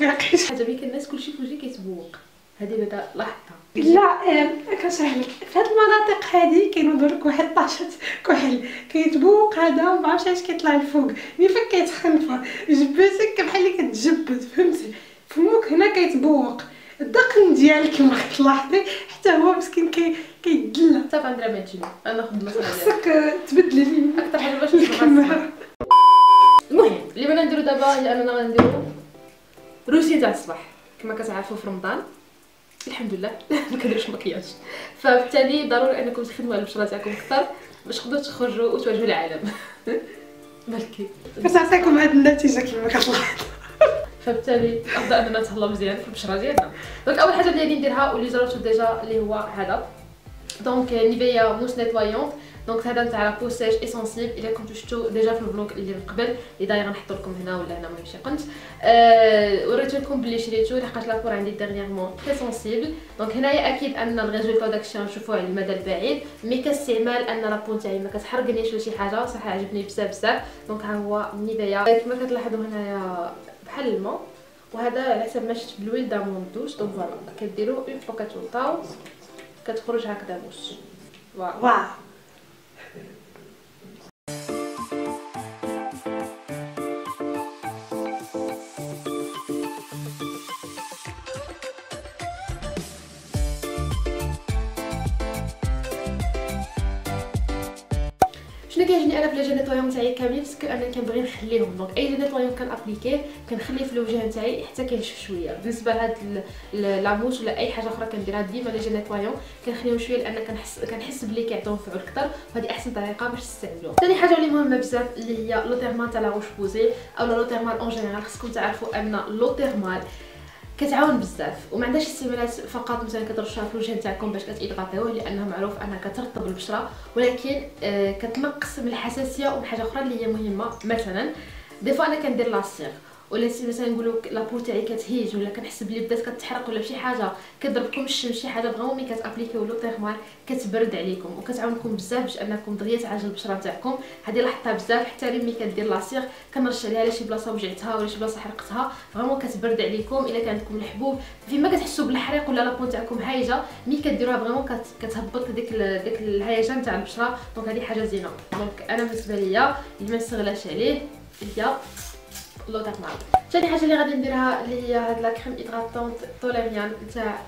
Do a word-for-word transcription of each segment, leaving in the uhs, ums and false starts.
تفيقيش. هذا بيك الناس كلشي كلشي كيتبوق. هذه بعدا لحظه. لا كنشرح لك في هاد المناطق هادي كينوضوا لك واحد طاشة كحل كيتبوق هذا وما عرفتش علاش كيطلع لفوق ملي فك كيتخنفر جبتك بحال اللي كتجبد فهمتي فمك هنا كيتبوق الدقن ديالك ما كتلاحظي حتى هو مسكين كي كيدلى صافي غندير هادشي انا ناخذ المساله خاصك تبدلي اكثر حاجه باش نتغسل. المهم اللي بغينا نديرو دابا هي اننا غنديرو روتين تاع الصباح كما كتعرفوا في رمضان الحمد لله ما كنديروش مكياج فبالتالي ضروري انكم تخدموا على البشره تاعكم اكثر باش تقدروا تخرجوا وتواجهوا العالم مالكي كتعطيكم هاد النتيجه كما كتلاحظوا فبالتالي افضل اننا نتهلاو مزيان في البشره ديالنا. دونك اول حاجه اللي غادي نديرها واللي جربتو ديجا اللي هو هذا دونك نيفيا موس نيتوايونت دونك هذا نتاع لا بو سيج اسونسييل الا كنتو شفتو ديجا في البلوك اللي من قبل اللي داير غنحط لكم هنا ولا هنا ماشي قنت أه... وريت لكم بلي شريتو لحقاش لابور عندي ديرنييرمون تري سونسيبل دونك هنايا اكيد ان الريزولتا داكشي غنشوفوه على المدى البعيد مي كاستعمال ان لا بو تاعي ما كتحرقنيش ولا شي حاجه صح عجبني بزاف بزاف. دونك ها هو نيفيا كما كتلاحظوا هنايا بحال الماء وهذا على حسب ما شفت بلويل دامون دوش دونك فوالا كديروا اون فوا كتولطاو كتخرج هكذا موش واو واو شنو كيعجبني انا بلا جينيتويون تاعي كاملين باسكو انا كنبغي نخليهم دونك اي جينيتويون كنابليكيه كنخليه في الوجه تاعي حتى كينشف شويه بالنسبه لهاد لاموش ولا اي حاجه اخرى كنديرها ديما لي جينيتويون كنخليهم شويه لان كنحس كنحس بلي كيعطيو نفعو اكثر وهذه احسن طريقه باش تستعملوه. ثاني حاجه اللي مهمه بزاف اللي هي لو تيرمال تاع لا روش بوزي او لو تيرمال اون جينيرال خصكم تعرفوا ان لو تيرمال كتعاون بزاف وما عندهاش استعمالات فقط مثلا كترشوها في الوجه نتاعكم باش كتيدغطيوه لانه معروف انها كترطب البشره ولكن آه كتنقص من الحساسيه ومن حاجه اخرى اللي هي مهمه مثلا دي فوا انا كندير لاسيغ ولا مثلا نقولوا لابو تاعي كتهيج ولا كنحس بلي بدات كتحرق ولا شي حاجه كضربكم الشمس شي حاجه بغاو مي كتابليكيو لو تيرمال كتبرد عليكم وكتعاونكم بزاف باش انكم دغيا تعالجوا البشره نتاعكم. هذه لاحظتها بزاف حتى ملي كدير لاسيغ كنرش عليها على شي بلاصه وجعتها ولا شي بلاصه حرقتها فريمون كتبرد عليكم. الا كان عندكم الحبوب فيما كتحسوا بالحريق ولا لابو تاعكم هايجه ملي كديروها فريمون كتهبط ديك ديك الهيجه نتاع البشره دونك هذه حاجه زينه. دونك انا بالنسبه ليا اللي ما نستغلاش عليه هي لو تيرمال. ثاني حاجه اللي غادي نديرها اللي هي هاد لا كريم ايدغاتونت طوليريان تاع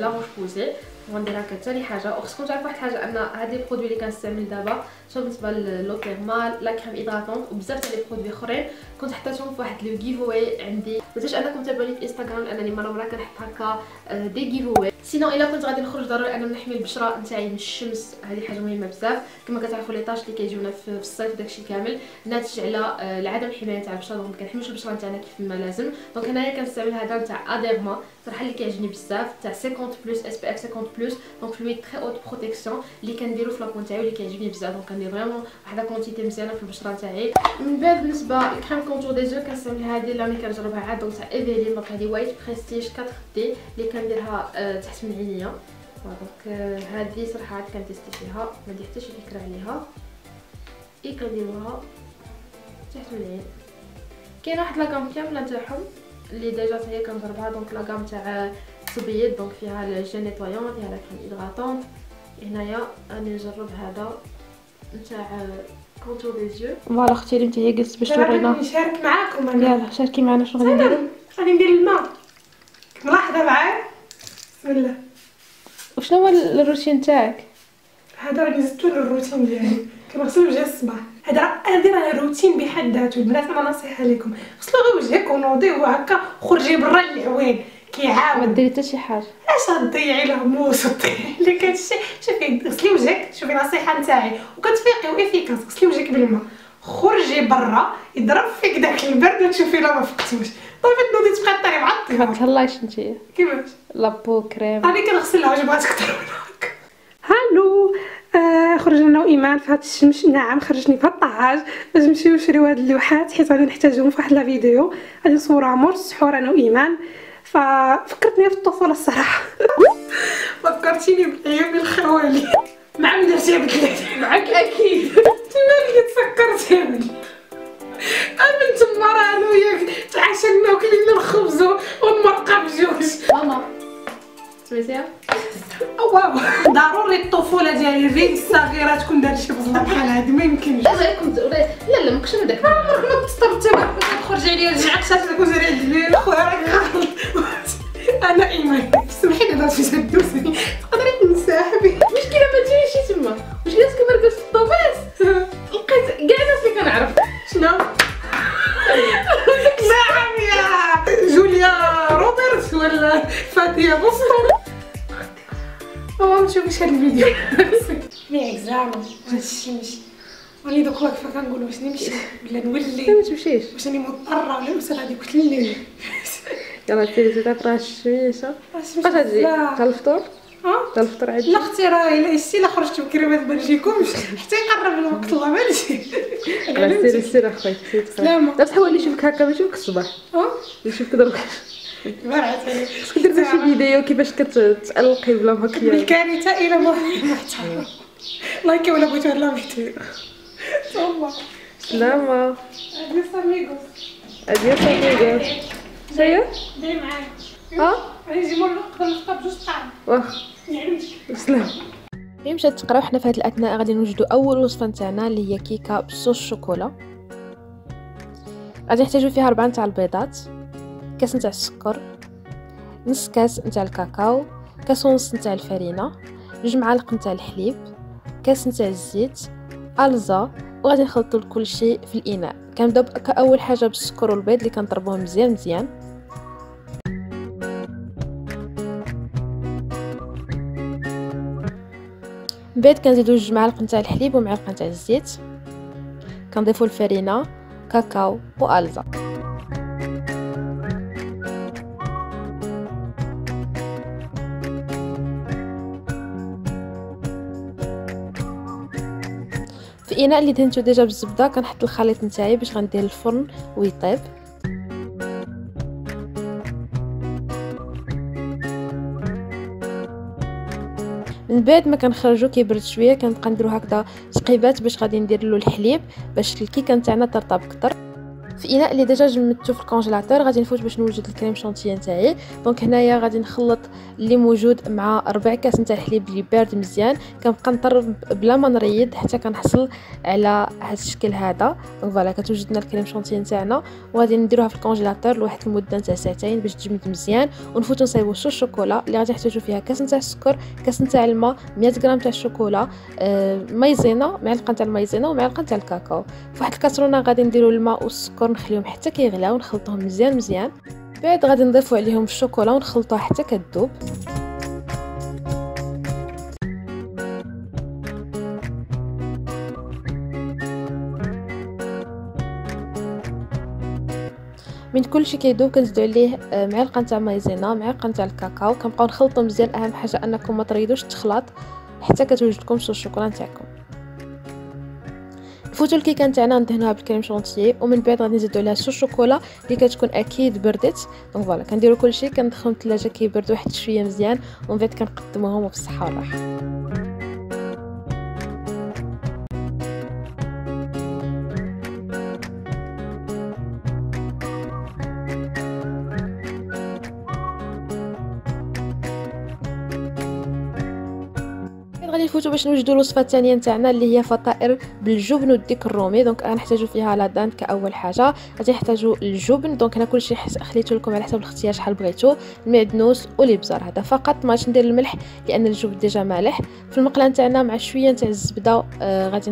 لا روش بوزي ونديرها كثاني حاجه وخصكم تعرفوا واحد الحاجه ان هاد لي برودوي اللي كنستعمل دابا سواء بالنسبه للو تيرمال لا كريم ايدغاتونت وبزاف تاع لي برودوي اخرين كنت حطيتهم في واحد لو جيفوي عندي مازالش انكم تابعوني في انستغرام لانني مره مره كنحط هكا دي جيفوي سينو الا كنت غادي نخرج ضروري انا نحمي البشره نتاعي من الشمس هذه حاجه مهمه بزاف كما كتعرفوا لي طاش اللي كيجيونا في الصيف داكشي كامل ناتج على العدم الحمايه تاع البشره دونك ما كنحميوش البشره نتاعنا كيف ما لازم. دونك هنايا كنستعمل هذا نتاع اديرما صراحه اللي كيعجبني بزاف تاع خمسين بلس اس بي اف خمسين بلس دونك فلويد تري اوت بروتيكسيون اللي كنديرو في لاكون تاعي واللي كيعجبني بزاف دونك كندير فريمون واحد كونتيتي مزيانه في البشره تاعي. من بعد بالنسبه لكريم كونتور دي زو كنستعمل هذه اللي كنجربها عاد دونك تاع ايفيلين دونك هذه وايت بريستيج فور دي اللي كنديرها تحت من عينيا دونك هذه صراحه عاد كنتيستي فيها ما عندي حتى شي فكره عليها اي كنديروها تحت من العين. كاين واحد لاكام كامله تاعهم اللي ديجا حتى هي كنجربها دونك لاكام تاع الصبيط دونك فيها الجيل نيتوايون فيها لا كريم ايدغاتونت هنايا راني نجرب هذا نتاع كونتور دي زيو. فوالا اختي اللي نتايا جلست باش تورينا نشارك معاكم انا يلاه شاركي معنا شنو غادي نديرو. غادي ندير الماء ملاحظه معايا بسم الله. وشنو هو الروتين تاعك؟ هذا راني زدتو للروتين ديالي كنغسل وجهي الصباح هذا هذا راه روتين بحد ذاته البنات انا نصيحه لكم غسلوا غير وجهكم ونوضيو هكا خرجي برا للعوين كيعاود ما ديري حتى شي حاجه اش غتضيعي الهموس وتضيعي لك هادشي. شوفي غسلي وجهك شوفي نصيحه نتاعي وكتفيقي وافيكاس غسلي وجهك بالماء خرجي برا يضرب فيك داك البرد وتشوفي لا ما فقتوش طيب تنوضي تبقى طري معطله ما تهلايش نتيا كيفاش لابو كريم انا كنغسلها وجبات كثر من هكا. هالو آه خرجنا انا وايمان في هاد الشمس نعم خرجني في هاد الطعاج باش نمشيو نشريو هاد اللوحات حيت غادي نحتاجهم في واحد لا فيديو غادي نصورها مور السحور انا وايمان ففكرتني في الطفوله الصراحه فكرتيني بالايام الخوالي مع مدرتي بدلات معاك اكيد تما اللي تفكرتي من تما راه انا وياك تعاشقنا وكلينا الخبز والمرقه بجوج. ماما سمعتيها؟ واو ضروري الطفوله ديال البنت الصغيره تكون دارت شي بلاصه بحال هادي ما يمكنش. لا لا ما كنتش انا داك عمرك ما تستبت تخرج عليا رجعك شاتك وجري الدبيل خويا راك غلط. انا ايمان سمحي لي درت شي دوسني تقدري تنسحبي المشكله ما تجيش تما واش جالس كما رقصت الطوباس لقيت كاع الناس اللي كنعرف شنو ساميه جوليا روبرت ولا فاتيه بوصل. ماما متشوفيش هاد الفيديو مي اكزامو واش نمشي ولي دوك واقفه كنقول واش نمشي ولا نولي ما تمشيش واش راني مضطره ولا واش غادي قلت لي يلاه تيجي تاكل الشميشه واش غادي تاع الفطور ها تاع الفطور عادي. لا اختي راه الا شتي لا خرجت بكري ما تبرجيكمش حتى يقرب الوقت الله ما نجي. لا سير سير اخويا سير سلامه دابا حولي نشوفك هكا ما نشوفك الصباح ها نشوفك دابا مرات عليك درتي شي فيديو كيفاش كتتألقي بلا مكياج بالكارثه الى محترم لايك ولا بغيتو هاد لافيتي والله. سلامه اديو ساميغوس اديو ساميغوس سايو داي معايا ها غنجي مول نقدر نفطر بجوج طعام واخا نعمتك بسلام. ملي مشات تقرا وحنا في هاد الاثناء غادي نوجدو اول وصفه نتاعنا اللي هي كيكه بصوص شوكولا. غادي نحتاجو فيها ربعه نتاع البيضات، كاس نتاع السكر، نص كاس نتاع الكاكاو، كاس ونص نتاع الفرينه، جوج معالق نتاع الحليب، كاس نتاع الزيت، ألزا، وغادي نخلطو كلشي في الاناء. كنبداو كاول حاجه بالسكر والبيض اللي كنضربوهم مزيان مزيان. من بعد كنزيدو جوج معالق نتاع الحليب ومعلقه نتاع الزيت، كنضيفو الفرينه، كاكاو وألزا. في اناء اللي دهنتو ديجا بالزبده كنحط الخليط نتاعي باش غندير الفرن ويطيب. من بعد ما كنخرجو كيبرد شويه كنبقى نديرو هكذا تقيبات باش غادي ندير له الحليب باش الكيكه نتاعنا ترطب اكثر. في اناء اللي ديجا جمدته في الكونجيلاتور غادي نفوت باش نوجد الكريم شونتيه نتاعي. دونك هنايا غادي نخلط اللي موجود مع ربع كاس نتاع الحليب اللي بارد مزيان، كنبقى نطرب بلا ما نريد حتى كنحصل على هذا الشكل هذا. دونك فوالا كتوجد لنا الكريم شونتيه نتاعنا وغادي نديروها في الكونجيلاتور لواحد المده نتاع ساعتين باش تجمد مزيان. ونفوتو نصايبو صوص الشوكولا اللي غادي نحتاجو فيها كاس نتاع السكر، كاس نتاع الماء، مية غرام تاع الشوكولا، آه مايزينا، معلقه تاع المايزينا ومعلقه تاع الكاكاو. فواحد الكاسرونه غادي نديرو الماء والسكر نخليهم حتى كيغلاو ونخلطوهم مزيان مزيان. بعد غادي نضيفوا عليهم الشوكولا ونخلطوها حتى كتذوب. من كلشي كيذوب كنزيدو عليه معلقه نتاع مايزينا، معلقه نتاع الكاكاو، كنبقاو نخلطو مزيان. اهم حاجه انكم ما تريدوش التخلاط حتى كتوجد لكم صوص الشوكولا نتاعكم. نفوتو الكيكه نتاعنا ندهنوها بالكريم شونتيي ومن بعد غادي نزيدو عليها صوص الشوكولا اللي كتكون اكيد بردت. دونك فوالا كنديرو كلشي كندخلهم الثلاجه كيبردو واحد شويه مزيان ومن بعد كنقدموهم وبالصحه والراحه. غادي نفوتو باش نوجدو الوصفه الثانيه نتاعنا اللي هي فطائر بالجبن والديك الرومي. دونك غنحتاجو فيها لادانت كاول حاجه، غادي نحتاجو الجبن. دونك انا كلشي خليته لكم على حسب الاختيار شحال بغيتو، المعدنوس والابزار هذا فقط. ما ندير الملح لان الجبن ديجا مالح. في المقله نتاعنا مع شويه نتاع الزبده آه غادي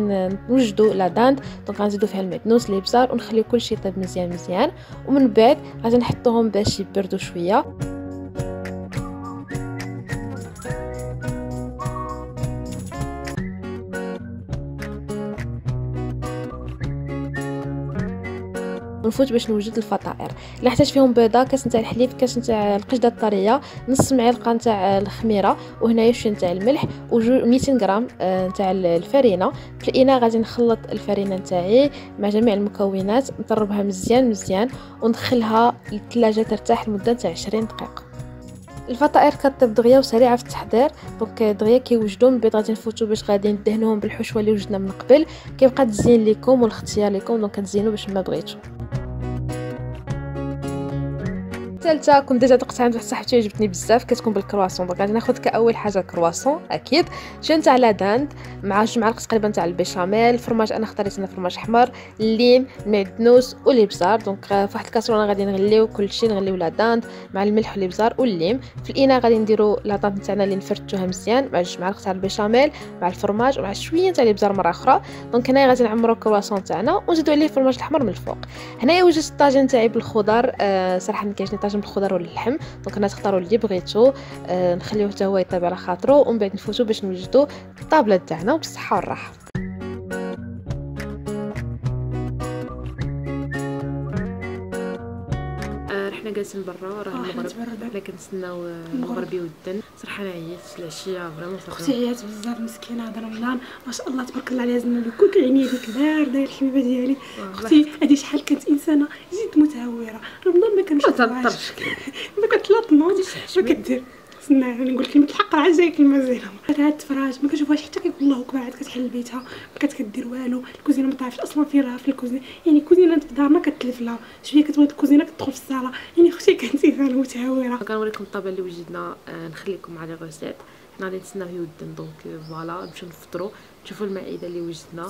نوجدو لادانت. دونك غنزيدو فيها المعدنوس الابزار ونخليو كلشي يطيب مزيان مزيان ومن بعد غادي نحطوهم باش يبردو شويه. ونفوت باش نوجد الفطائر اللي احتاج فيهم بيضه، كاس نتاع الحليب، كاس نتاع القشده الطريه، نص معلقه نتاع الخميره، وهنايا شويه نتاع الملح، و مئتين غرام نتاع الفرينه. في الاناء غادي نخلط الفرينه نتاعي مع جميع المكونات، نضربها مزيان مزيان وندخلها للثلاجه ترتاح لمده تاع عشرين دقيقه. الفطائر كطيب دغيا وسريعه في التحضير. دونك دغيا كيوجدو من بعد غادي نفوتو باش غادي ندهنوهم بالحشوه اللي وجدنا من قبل. كيبقى التزيين ليكم والاختيار ليكم، دونك كتزينوا باش ما بغيتو. الثالثه كنت ديجا دقت عند واحد صاحبتي عجبتني بزاف، كتكون بالكرواسون. دونك غادي ناخذ كاول حاجه كرواسون اكيد، شي نتاع لا داند مع جوج معالق تقريبا تاع البيشاميل، فرماج انا اختاريت انا فرماج احمر، الليم، المعدنوس والابزار. دونك فواحد الكاسرونه غادي نغليو كلشي، نغليو لا داند مع الملح والابزار والليم. في الاناء غادي نديرو لا داند تاعنا اللي نفرتوها مزيان مع جوج معالق تاع البيشاميل مع الفرماج ومع شويه تاع الابزار مره اخرى. دونك هنايا غادي نعمرو الكرواسون تاعنا ونزيدو عليه الفرماج الاحمر من الفوق. هنايا وجدت الطاجين تاعي بالخضر، أه صراحه ما كاينش طاجين بالخضر ولا اللحم، دونك انا تختاروا اللي بغيتو، أه نخليوه حتى هو يطيب على خاطرو ومن بعد نفوتو باش نوجدو الطابله تاعنا وبالصحه والراحه. حنا جالسين برا راه المغرب، حنا كنتسناو المغربي والدن. صراحه انا عييت العشيه فريمون، صراحه اختي عيات بزاف مسكينه، هضره وجنان ما شاء الله تبارك الله عليها، زنا الكل كيعني هذيك بارده الحبيبه ديالي. اختي هذه شحال كانت انسانه جد متهوره، رمضان ما كانش تطرش ما كتلاطمو ما كدير. سناها نقول كلمه الحق راه جايه كلمه زينه. هاد التفراج ما كنشوفهاش حتى كيقول الله اكبر، عاد كتحل بيتها ما كتكدير والو، الكوزينه ما طايفش اصلا في راه في الكوزينه، يعني الكوزينه في دارنا كتلف لها شويه، كتبغي الكوزينه كتدخل في الصاله، يعني اختي كانت انسانه متهوره. كنوريكم الطابله اللي وجدنا، آه نخليكم مع لي غوسيت، حنا غادي نتسناو يودن. دونك فوالا نمشيو نفطروا، تشوفوا المائده اللي وجدنا،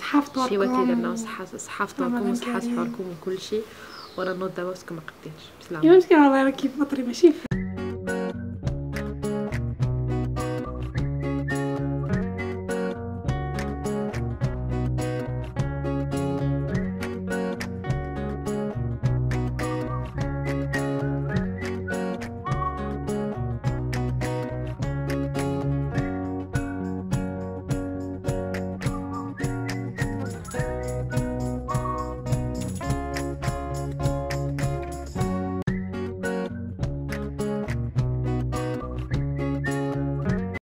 شي وكيله درنا، صحه صحه فطوركم وصحه سحوركم وكلشي. ورا نوض دابا باسكو ما قديتش بسلامه يا مسكين، والله راه كيف فطري ماشي